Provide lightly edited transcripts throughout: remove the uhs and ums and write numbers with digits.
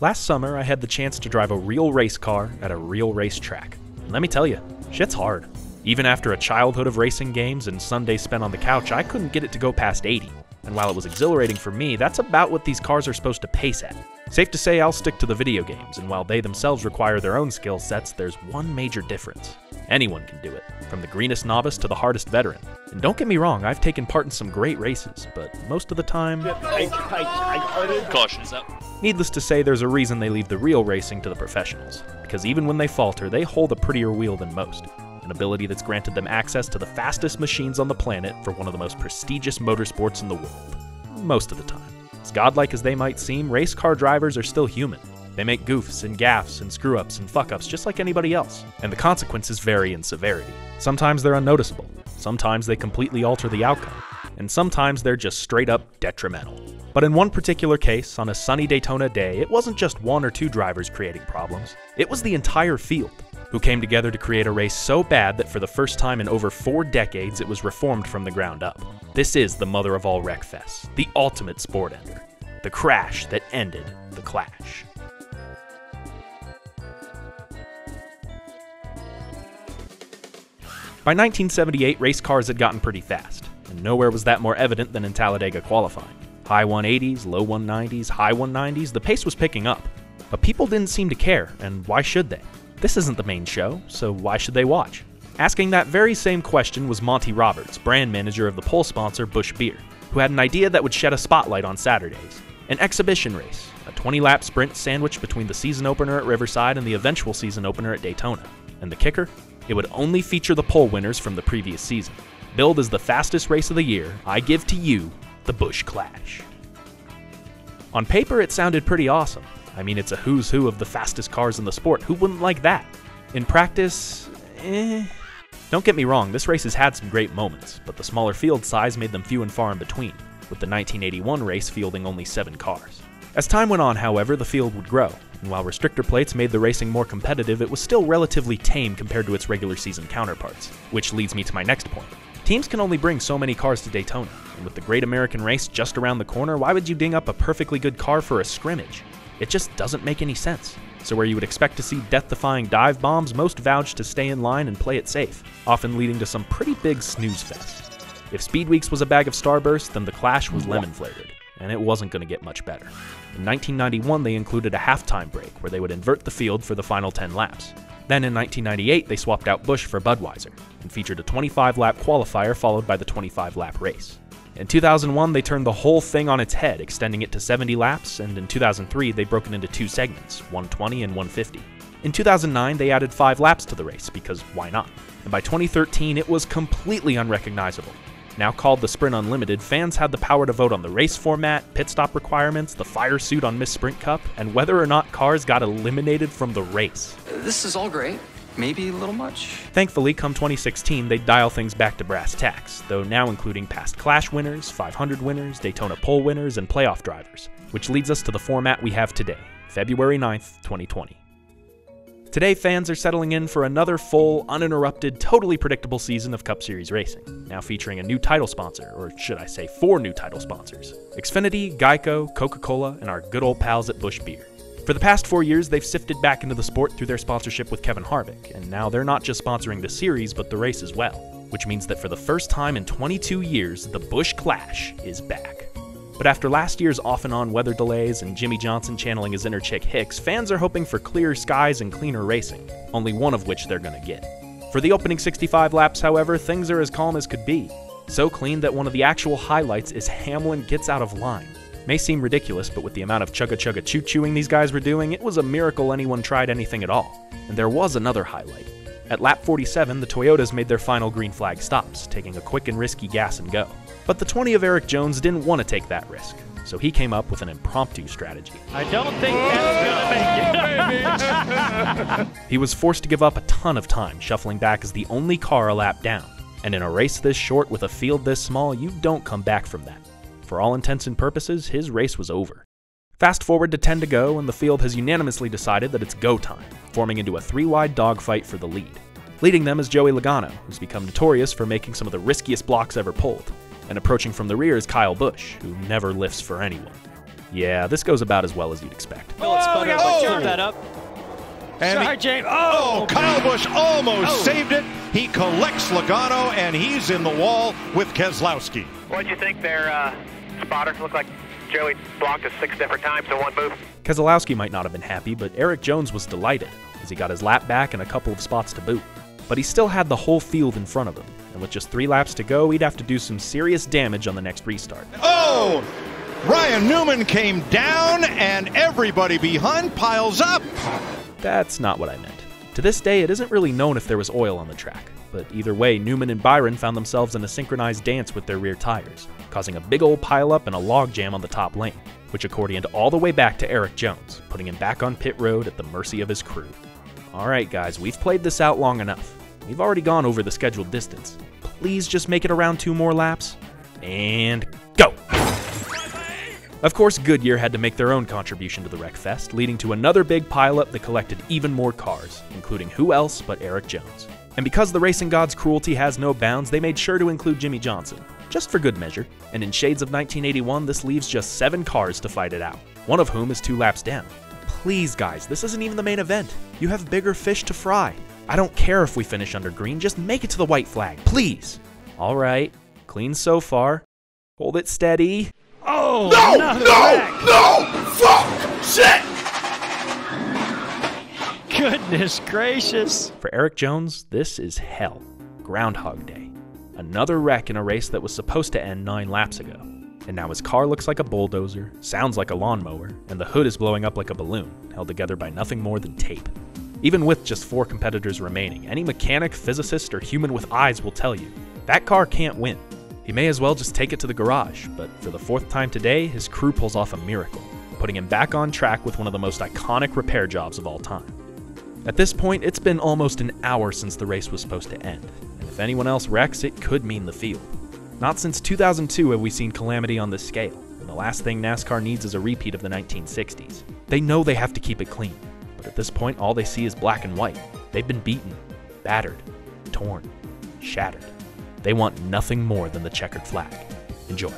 Last summer, I had the chance to drive a real race car at a real racetrack. And let me tell you, shit's hard. Even after a childhood of racing games and Sundays spent on the couch, I couldn't get it to go past 80. And while it was exhilarating for me, that's about what these cars are supposed to pace at. Safe to say I'll stick to the video games, and while they themselves require their own skill sets, there's one major difference. Anyone can do it, from the greenest novice to the hardest veteran. And don't get me wrong, I've taken part in some great races, but most of the time... Caution's up. Needless to say, there's a reason they leave the real racing to the professionals, because even when they falter, they hold a prettier wheel than most, an ability that's granted them access to the fastest machines on the planet for one of the most prestigious motorsports in the world. Most of the time. As godlike as they might seem, race car drivers are still human. They make goofs and gaffes and screw-ups and fuck-ups just like anybody else, and the consequences vary in severity. Sometimes they're unnoticeable, sometimes they completely alter the outcome, and sometimes they're just straight-up detrimental. But in one particular case, on a sunny Daytona day, it wasn't just one or two drivers creating problems, it was the entire field, who came together to create a race so bad that for the first time in over 4 decades, it was reformed from the ground up. This is the mother of all wreckfests, the ultimate sport ender, the crash that ended the clash. By 1978, race cars had gotten pretty fast, and nowhere was that more evident than in Talladega qualifying. High 180s, low 190s, high 190s, the pace was picking up. But people didn't seem to care, and why should they? This isn't the main show, so why should they watch? Asking that very same question was Monty Roberts, brand manager of the poll sponsor Busch Beer, who had an idea that would shed a spotlight on Saturdays. An exhibition race, a 20-lap sprint sandwiched between the season opener at Riverside and the eventual season opener at Daytona. And the kicker? It would only feature the poll winners from the previous season. Billed as the fastest race of the year, I give to you the Busch Clash. On paper, it sounded pretty awesome. I mean, it's a who's who of the fastest cars in the sport. Who wouldn't like that? In practice, Don't get me wrong, this race has had some great moments, but the smaller field size made them few and far in between, with the 1981 race fielding only 7 cars. As time went on, however, the field would grow, and while restrictor plates made the racing more competitive, it was still relatively tame compared to its regular season counterparts, which leads me to my next point. Teams can only bring so many cars to Daytona, and with the Great American Race just around the corner, why would you ding up a perfectly good car for a scrimmage? It just doesn't make any sense. So where you would expect to see death-defying dive bombs, most vouched to stay in line and play it safe, often leading to some pretty big snooze fest. If Speedweeks was a bag of Starbursts, then the Clash was lemon-flavored, and it wasn't going to get much better. In 1991, they included a halftime break where they would invert the field for the final 10 laps. Then in 1998, they swapped out Busch for Budweiser and featured a 25-lap qualifier followed by the 25-lap race. In 2001, they turned the whole thing on its head, extending it to 70 laps, and in 2003, they broke it into 2 segments, 120 and 150. In 2009, they added 5 laps to the race, because why not? And by 2013, it was completely unrecognizable. Now called the Sprint Unlimited, fans had the power to vote on the race format, pit stop requirements, the fire suit on Miss Sprint Cup, and whether or not cars got eliminated from the race. This is all great. Maybe a little much. Thankfully, come 2016, they dial things back to brass tacks, though now including past Clash winners, 500 winners, Daytona pole winners, and playoff drivers, which leads us to the format we have today, February 9th, 2020. Today, fans are settling in for another full, uninterrupted, totally predictable season of Cup Series Racing, now featuring a new title sponsor, or should I say 4 new title sponsors, Xfinity, Geico, Coca-Cola, and our good old pals at Busch Beer. For the past 4 years, they've sifted back into the sport through their sponsorship with Kevin Harvick, and now they're not just sponsoring the series, but the race as well, which means that for the first time in 22 years, the Busch Clash is back. But after last year's off-and-on weather delays and Jimmie Johnson channeling his inner Chick Hicks, fans are hoping for clearer skies and cleaner racing, only one of which they're gonna get. For the opening 65 laps, however, things are as calm as could be, so clean that one of the actual highlights is Hamlin gets out of line. May seem ridiculous, but with the amount of chugga-chugga-choo-chewing these guys were doing, it was a miracle anyone tried anything at all. And there was another highlight. At lap 47, the Toyotas made their final green flag stops, taking a quick and risky gas and go. But the 20 of Erik Jones didn't want to take that risk, so he came up with an impromptu strategy. I don't think that's gonna make it. He was forced to give up a ton of time, shuffling back as the only car a lap down. And in a race this short with a field this small, you don't come back from that. For all intents and purposes, his race was over. Fast forward to 10 to go, and the field has unanimously decided that it's go time, forming into a 3-wide dogfight for the lead. Leading them is Joey Logano, who's become notorious for making some of the riskiest blocks ever pulled, and approaching from the rear is Kyle Busch, who never lifts for anyone. Yeah, this goes about as well as you'd expect. Phillips spun up and turned that up. And Sargent, Kyle Busch almost saved it. He collects Logano, and he's in the wall with Keselowski. What'd you think their spotters looked like? Joey blocked us 6 different times in one move. Keselowski might not have been happy, but Erik Jones was delighted, as he got his lap back and a couple of spots to boot. But he still had the whole field in front of him, and with just 3 laps to go, he'd have to do some serious damage on the next restart. Oh! Ryan Newman came down, and everybody behind piles up! That's not what I meant. To this day, it isn't really known if there was oil on the track, but either way, Newman and Byron found themselves in a synchronized dance with their rear tires, causing a big old pileup and a log jam on the top lane, which accordioned all the way back to Erik Jones, putting him back on pit road at the mercy of his crew. Alright guys, we've played this out long enough. We've already gone over the scheduled distance. Please just make it around 2 more laps. And go! Of course, Goodyear had to make their own contribution to the wreck fest, leading to another big pileup that collected even more cars, including who else but Erik Jones. And because the racing god's cruelty has no bounds, they made sure to include Jimmie Johnson, just for good measure. And in shades of 1981, this leaves just 7 cars to fight it out, one of whom is 2 laps down. Please guys, this isn't even the main event. You have bigger fish to fry. I don't care if we finish under green, just make it to the white flag, please. All right, clean so far. Hold it steady. Oh, no, fuck, shit! Goodness gracious. For Erik Jones, this is hell. Groundhog Day. Another wreck in a race that was supposed to end 9 laps ago. And now his car looks like a bulldozer, sounds like a lawnmower, and the hood is blowing up like a balloon, held together by nothing more than tape. Even with just 4 competitors remaining, any mechanic, physicist, or human with eyes will tell you, that car can't win. He may as well just take it to the garage, but for the 4th time today, his crew pulls off a miracle, putting him back on track with one of the most iconic repair jobs of all time. At this point, it's been almost an hour since the race was supposed to end, and if anyone else wrecks, it could mean the field. Not since 2002 have we seen calamity on this scale, and the last thing NASCAR needs is a repeat of the 1960s. They know they have to keep it clean, but at this point, all they see is black and white. They've been beaten, battered, torn, shattered. They want nothing more than the checkered flag. Enjoy.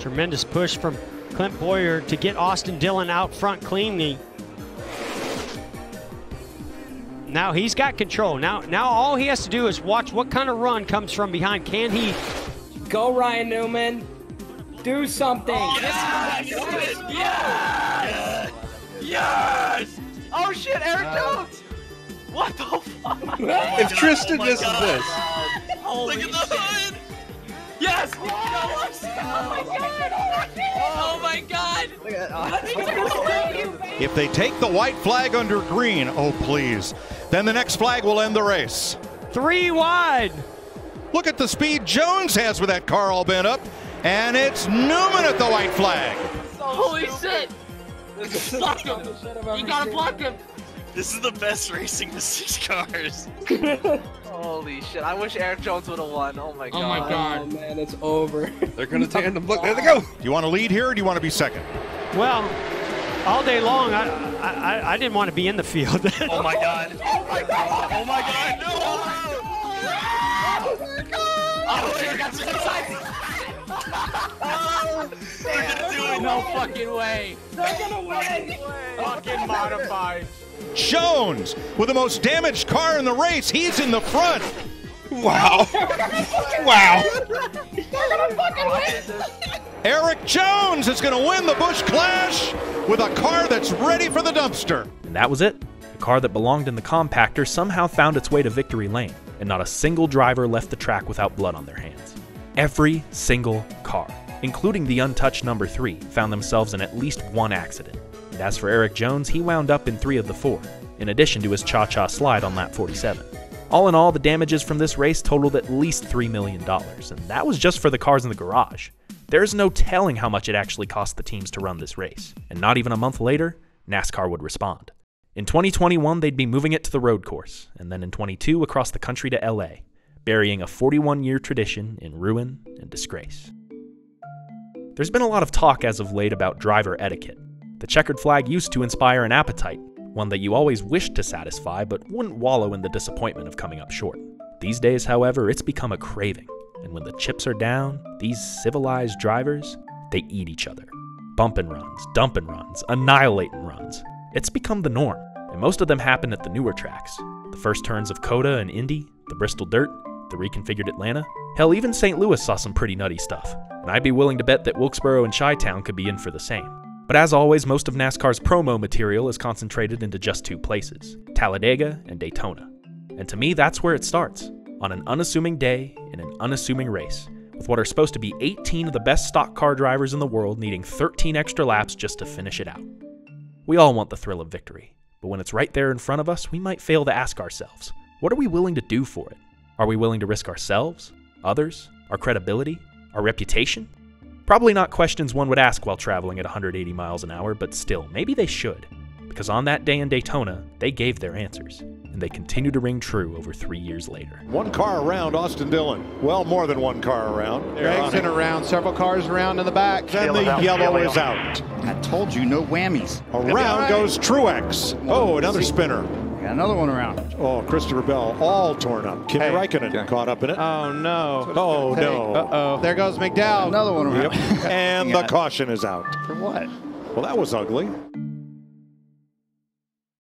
Tremendous push from Clint Boyer to get Austin Dillon out front cleanly. Now he's got control. Now all he has to do is watch what kind of run comes from behind. Can he go, Ryan Newman? Do something. Oh, yes! Yes! Yes! Yes! Oh shit, Erik Jones! What the fuck? If Tristan misses this. Look at the hood! Yes! Oh my god! Oh my god! If they take the white flag under green, oh please, then the next flag will end the race. 3 wide! Look at the speed Jones has with that car all bent up, and it's Newman at the white flag. Holy shit! Block him! You gotta block him! This is the best racing with 6 cars. Holy shit, I wish Erik Jones would have won. Oh my god. Oh my god. Oh man, it's over. They're gonna tandem. Look, there they go. Do you want to lead here or do you want to be second? Well, all day long, I didn't want to be in the field. Oh my god. Oh my god. Oh my god. No. Oh my god. Oh, you got some oh, they're gonna do it. No fucking way. They're gonna win. Fucking modified. Jones with the most damaged car in the race. He's in the front. Wow. Wow. They're gonna fucking win. Erik Jones is gonna win the Busch Clash with a car that's ready for the dumpster. And that was it. The car that belonged in the compactor somehow found its way to victory lane, and not a single driver left the track without blood on their hands. Every single car, including the untouched number 3, found themselves in at least one accident. And as for Erik Jones, he wound up in 3 of the 4, in addition to his cha-cha slide on lap 47. All in all, the damages from this race totaled at least $3 million, and that was just for the cars in the garage. There's no telling how much it actually cost the teams to run this race, and not even a month later, NASCAR would respond. In 2021, they'd be moving it to the road course, and then in 2022 across the country to LA, burying a 41-year tradition in ruin and disgrace. There's been a lot of talk as of late about driver etiquette. The checkered flag used to inspire an appetite, one that you always wished to satisfy but wouldn't wallow in the disappointment of coming up short. These days, however, it's become a craving, And when the chips are down, these civilized drivers, they eat each other. Bump and runs, dump and runs, annihilate and runs. It's become the norm, and most of them happen at the newer tracks. The first turns of COTA and Indy, the Bristol Dirt, the reconfigured Atlanta. Hell, even St. Louis saw some pretty nutty stuff, and I'd be willing to bet that Wilkesboro and Chi-Town could be in for the same. But as always, most of NASCAR's promo material is concentrated into just two places, Talladega and Daytona. And to me, that's where it starts, on an unassuming day in an unassuming race, with what are supposed to be 18 of the best stock car drivers in the world needing 13 extra laps just to finish it out. We all want the thrill of victory, but when it's right there in front of us, we might fail to ask ourselves, what are we willing to do for it? Are we willing to risk ourselves, others, our credibility, our reputation? Probably not questions one would ask while traveling at 180 miles an hour, but still, maybe they should. Because on that day in Daytona, they gave their answers, and they continue to ring true over 3 years later. One car around Austin Dillon. Well, more than one car around. Gregson around, several cars around in the back. Then the yellow is out. I told you, no whammies. Around goes Truex. Oh, another spinner. Another one around. Oh, Christopher Bell, all torn up. Kimi Räikkönen caught up in it. Oh, no. Oh, no. Uh-oh. There goes McDowell. Another one around. Yep. And the caution is out. For what? Well, that was ugly.